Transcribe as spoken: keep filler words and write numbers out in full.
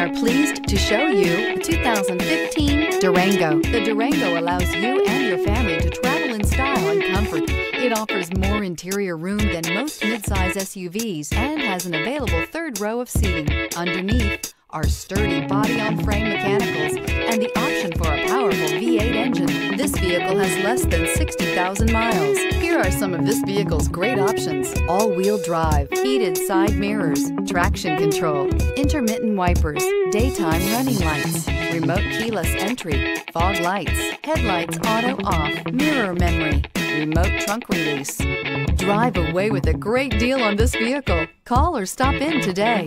are pleased to show you the two thousand fifteen Durango. The Durango allows you and your family to travel in style and comfort. It offers more interior room than most midsize S U Vs and has an available third row of seating. Underneath are sturdy body-on-frame mechanicals and the option for a powerful V eight engine. This vehicle has less than sixty thousand miles. Here are some of this vehicle's great options: all-wheel drive, heated side mirrors, traction control, intermittent wipers, daytime running lights, remote keyless entry, fog lights, headlights auto off, mirror memory, remote trunk release. Drive away with a great deal on this vehicle. Call or stop in today.